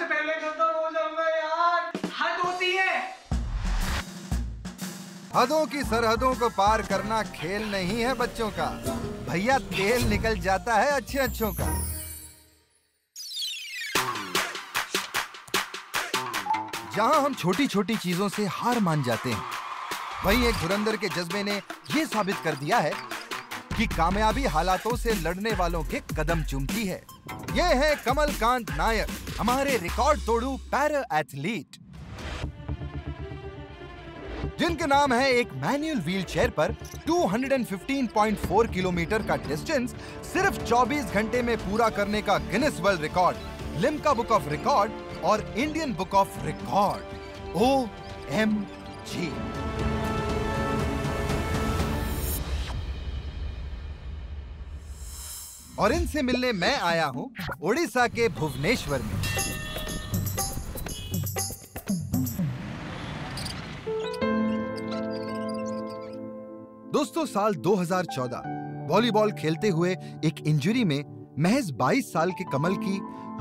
से पहले खत्म हो जाऊंगा यार। हद होती है। हदों की सरहदों को पार करना खेल नहीं है बच्चों का भैया, तेल निकल जाता है अच्छे अच्छों का। जहां हम छोटी छोटी चीजों से हार मान जाते हैं, वहीं एक धुरंधर के जज्बे ने यह साबित कर दिया है कि कामयाबी हालातों से लड़ने वालों के कदम चूमती है। ये है कमलकांत नायक, हमारे रिकॉर्ड तोड़ू पैरा एथलीट, जिनके नाम है एक मैनुअल व्हीलचेयर पर 215.4 किलोमीटर का डिस्टेंस सिर्फ 24 घंटे में पूरा करने का Guinness world record, Limca book of record और Indian book of record OMG। और इनसे मिलने मैं आया हूं ओडिशा के भुवनेश्वर में। दोस्तों, साल 2014 वॉलीबॉल खेलते हुए एक इंजरी में महज 22 साल के कमल की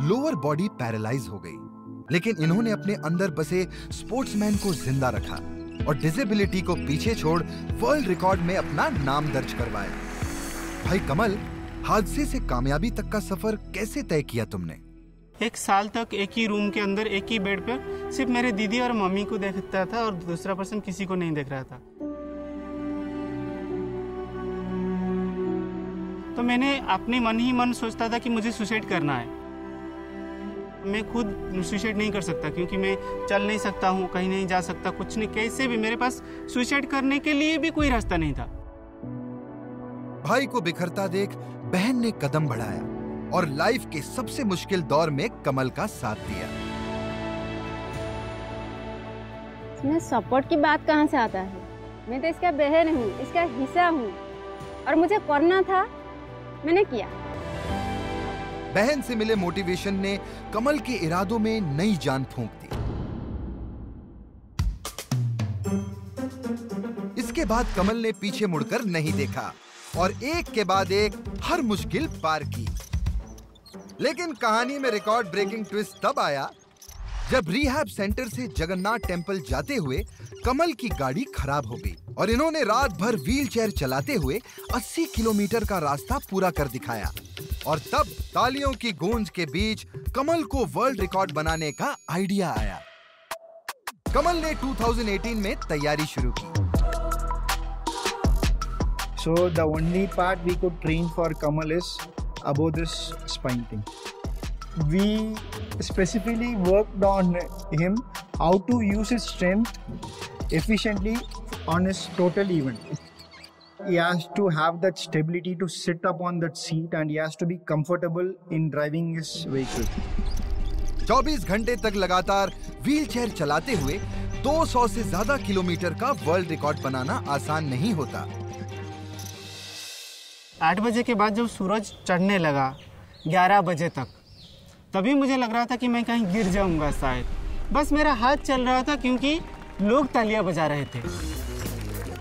लोअर बॉडी पैरालाइज हो गई, लेकिन इन्होंने अपने अंदर बसे स्पोर्ट्समैन को जिंदा रखा और डिसेबिलिटी को पीछे छोड़ वर्ल्ड रिकॉर्ड में अपना नाम दर्ज करवाया। भाई कमल, हादसे से कामयाबी तक का सफर कैसे तय किया तुमने? एक साल तक एक ही रूम के अंदर एक ही बेड पर सिर्फ मेरे दीदी और मम्मी को देखता था और दूसरा पर्सन किसी को नहीं देख रहा था। तो मैंने अपने मन ही मन सोचता था कि मुझे सुसाइड करना है। मैं खुद सुसाइड नहीं कर सकता क्योंकि मैं चल नहीं सकता हूँ, कहीं नहीं जा सकता, कुछ नहीं, कैसे भी मेरे पास सुसाइड करने के लिए भी कोई रास्ता नहीं था। भाई को बिखरता देख बहन ने कदम बढ़ाया और लाइफ के सबसे मुश्किल दौर में कमल का साथ दिया। इसमें सपोर्ट की बात कहाँ से आता है? मैं तो इसका बहन हूँ, इसका हिस्सा हूँ और मुझे करना था, मैंने किया। बहन से मिले मोटिवेशन ने कमल के इरादों में नई जान फूंक दी। इसके बाद कमल ने पीछे मुड़कर नहीं देखा और एक के बाद एक हर मुश्किल पार की। लेकिन कहानी में रिकॉर्ड ब्रेकिंग ट्विस्ट तब आया जब रिहैब सेंटर से जगन्नाथ टेंपल जाते हुए कमल की गाड़ी खराब हो गई और इन्होंने रात भर व्हीलचेयर चलाते हुए 80 किलोमीटर का रास्ता पूरा कर दिखाया। और तब तालियों की गूंज के बीच कमल को वर्ल्ड रिकॉर्ड बनाने का आइडिया आया। कमल ने 2018 में तैयारी शुरू की। So the only part we could train for Kamal is above this spine thing. We specifically worked on him how to use his strength efficiently on his total event. He has to have that stability to sit up on that seat and he has to be comfortable in driving his vehicle. 24 घंटे तक लगातार wheelchair चलाते हुए 200 से ज्यादा kilometre का world record बनाना आसान नहीं होता। 8 बजे के बाद जब सूरज चढ़ने लगा 11 बजे तक, तभी मुझे लग रहा था कि मैं कहीं गिर जाऊंगा शायद। बस मेरा हाथ चल रहा था क्योंकि लोग तालियां बजा रहे थे।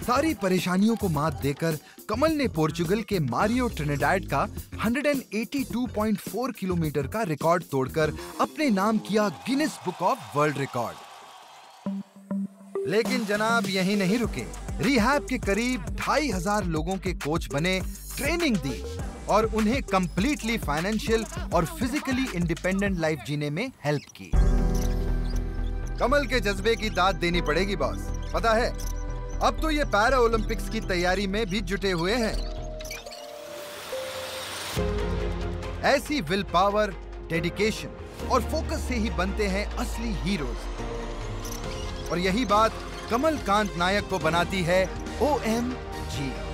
सारी परेशानियों को मात देकर कमल ने पोर्चुगल के मारियो ट्रिनेडाइट का 182.4 किलोमीटर का रिकॉर्ड तोड़कर अपने नाम किया Guinness book of world record. लेकिन जनाब, यही नहीं रुके। रिहैब के करीब 2500 लोगों के कोच बने, ट्रेनिंग दी और उन्हें कंप्लीटली फाइनेंशियल और फिजिकली इंडिपेंडेंट लाइफ जीने में हेल्प की। कमल के जज्बे की दाद देनी पड़ेगी बॉस। पता है, अब तो ये पैरा ओलंपिक्स की तैयारी में भी जुटे हुए हैं। ऐसी विल पावर, डेडिकेशन और फोकस से ही बनते हैं असली हीरोज। और यही बात कमलकांत नायक को बनाती है OMG।